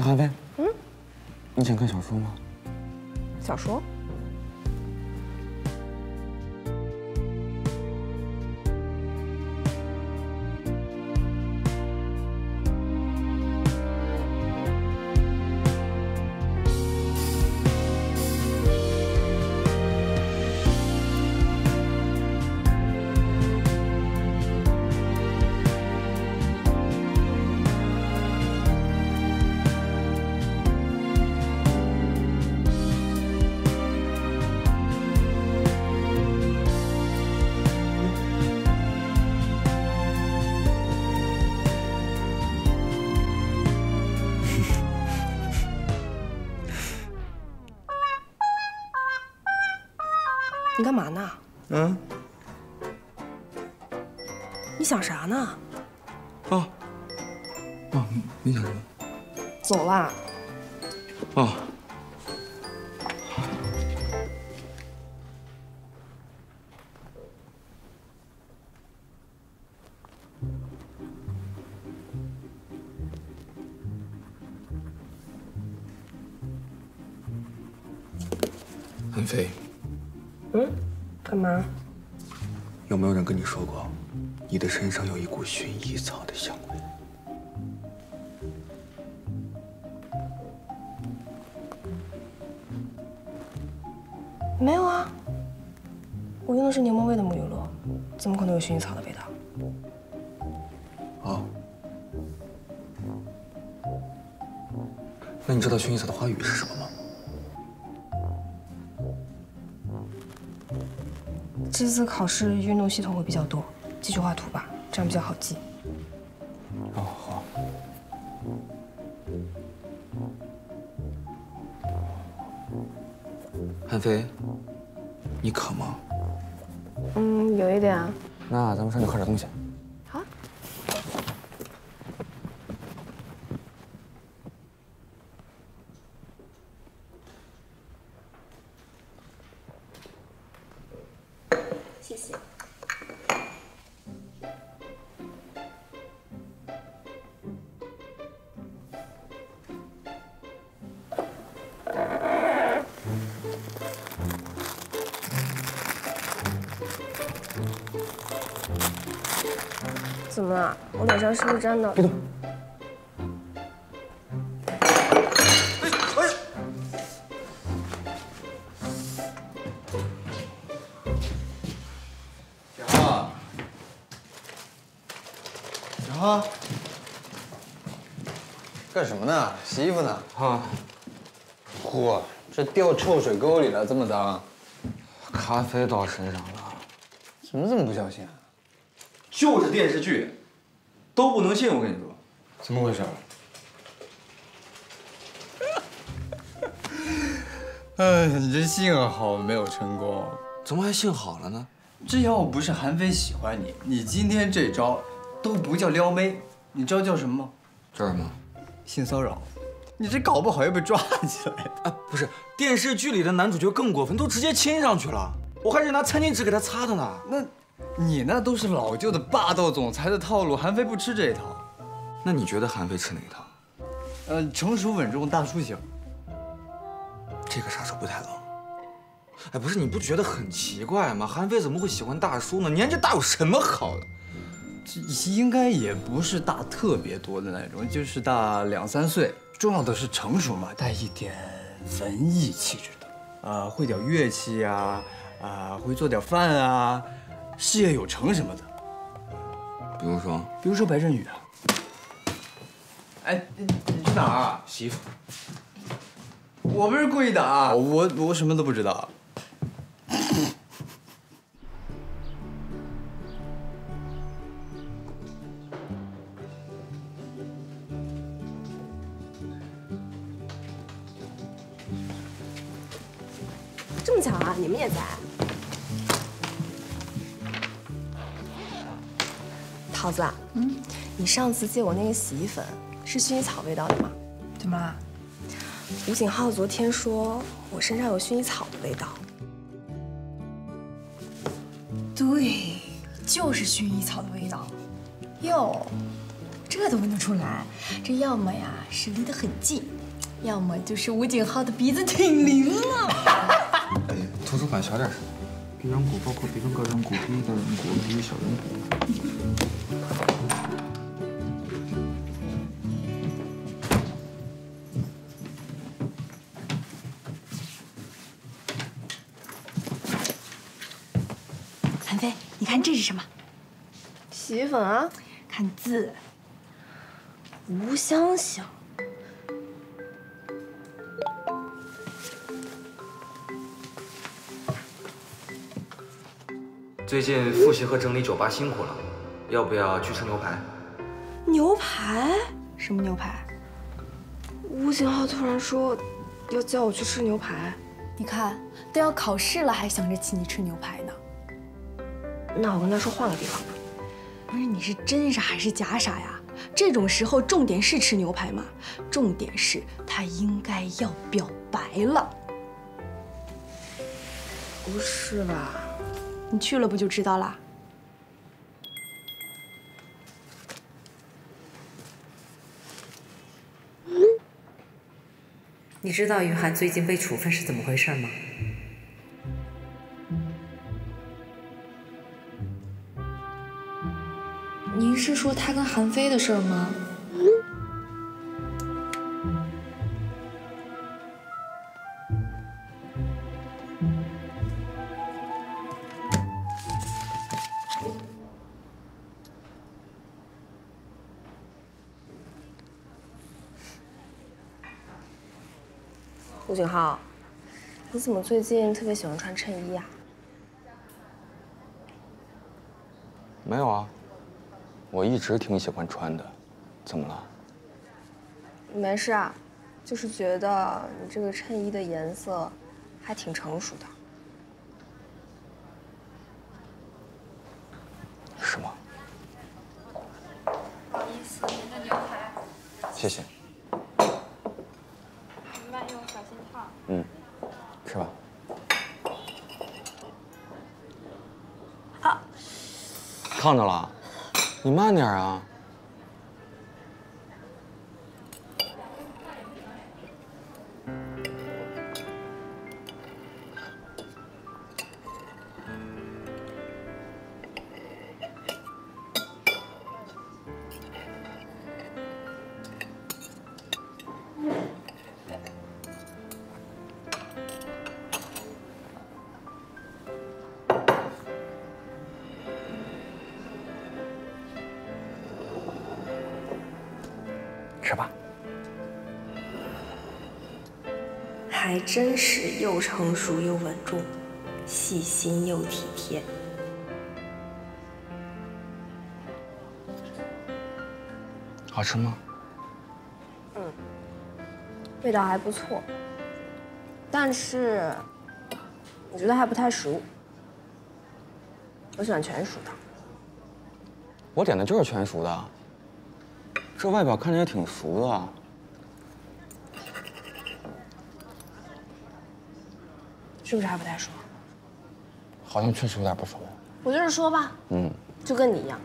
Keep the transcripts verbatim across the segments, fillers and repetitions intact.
那咖啡，嗯，你想看小说吗？小说。 你干嘛呢？嗯，你想啥呢？哦，哦，没想什么。走啦。哦。很肥。 嗯，干嘛？有没有人跟你说过，你的身上有一股薰衣草的香味？没有啊，我用的是柠檬味的沐浴露，怎么可能有薰衣草的味道？哦，那你知道薰衣草的花语是什么吗？ 这次考试运动系统会比较多，记句画图吧，这样比较好记。哦，好。韩飞，你渴吗？嗯，有一点啊。那咱们上去喝点东西。好啊。谢谢。怎么了？我脸上是不是沾的？别动！哎呀！ 啊，干什么呢？洗衣服呢？啊，嚯，这掉臭水沟里了，这么脏。咖啡倒身上了，怎么这么不小心啊？就是电视剧，都不能信，我跟你说。怎么回事？哎，你这幸好没有成功，怎么还幸好了呢？这要不是韩非喜欢你，你今天这招。 都不叫撩妹，你知道叫什么吗？叫什么？性骚扰。你这搞不好要被抓起来啊！不是，电视剧里的男主角更过分，都直接亲上去了，我还是拿餐巾纸给他擦的呢。那，你那都是老旧的霸道总裁的套路，韩非不吃这一套。那你觉得韩非吃哪一套？呃，成熟稳重大叔型。这个杀手不太冷。哎，不是，你不觉得很奇怪吗？韩非怎么会喜欢大叔呢？年纪大有什么好的？ 应该也不是大特别多的那种，就是大两三岁。重要的是成熟嘛，带一点文艺气质的，啊，会点乐器啊，啊，会做点饭啊，事业有成什么的。比如说，比如说白振宇啊。哎，你你去哪儿啊？洗衣服。我不是故意的啊，我我什么都不知道。 这么巧啊！你们也在。桃子，嗯，你上次借我那个洗衣粉是薰衣草味道的吗？怎么了？吴景浩昨天说我身上有薰衣草的味道。对，就是薰衣草的味道。哟，这都闻得出来，这要么呀是离得很近，要么就是吴景浩的鼻子挺灵了。图书馆小点声。鼻软骨包括鼻根个软骨、鼻翼的软骨、鼻翼小软骨。 韩飞，你看这是什么？洗衣粉啊！看字，吴香香。最近复习和整理酒吧辛苦了，要不要去吃牛排？牛排？什么牛排？吴景浩突然说要叫我去吃牛排，你看都要考试了，还想着请你吃牛排呢。 那我跟他说换个地方吧。不是你是真傻还是假傻呀？这种时候重点是吃牛排吗？重点是他应该要表白了。不是吧？你去了不就知道啦？你知道雨涵最近被处分是怎么回事吗？ 您是说他跟韩飞的事儿吗？吴景浩，你怎么最近特别喜欢穿衬衣啊？没有啊。 我一直挺喜欢穿的，怎么了？没事啊，就是觉得你这个衬衣的颜色还挺成熟的。是吗？不好意思，您的牛排。谢谢。慢用，小心烫。嗯，吃吧。啊，烫着了。 你慢点啊！吃吧，还真是又成熟又稳重，细心又体贴。好吃吗？嗯，味道还不错，但是我觉得还不太熟。我喜欢全熟的。我点的就是全熟的。 这外表看着也挺熟的啊，是不是还不太熟？好像确实有点不熟。我就是说吧，嗯，就跟你一样。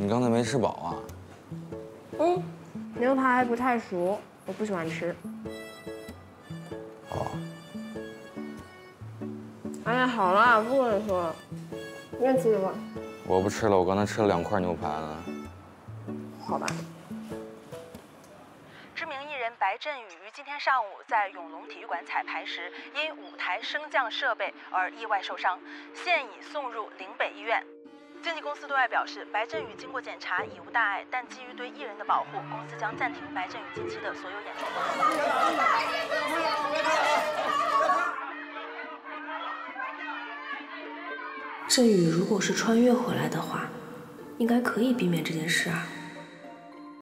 你刚才没吃饱啊？嗯，牛排还不太熟，我不喜欢吃。哦。哎呀，好了，不跟你说了，愿吃吧。我不吃了，我刚才吃了两块牛排呢。好吧。知名艺人白振宇于今天上午在永隆体育馆彩排时，因舞台升降设备而意外受伤，现已送入岭北医院。 经纪公司对外表示，白振宇经过检查已无大碍，但基于对艺人的保护，公司将暂停白振宇近期的所有演出。振宇如果是穿越回来的话，应该可以避免这件事啊。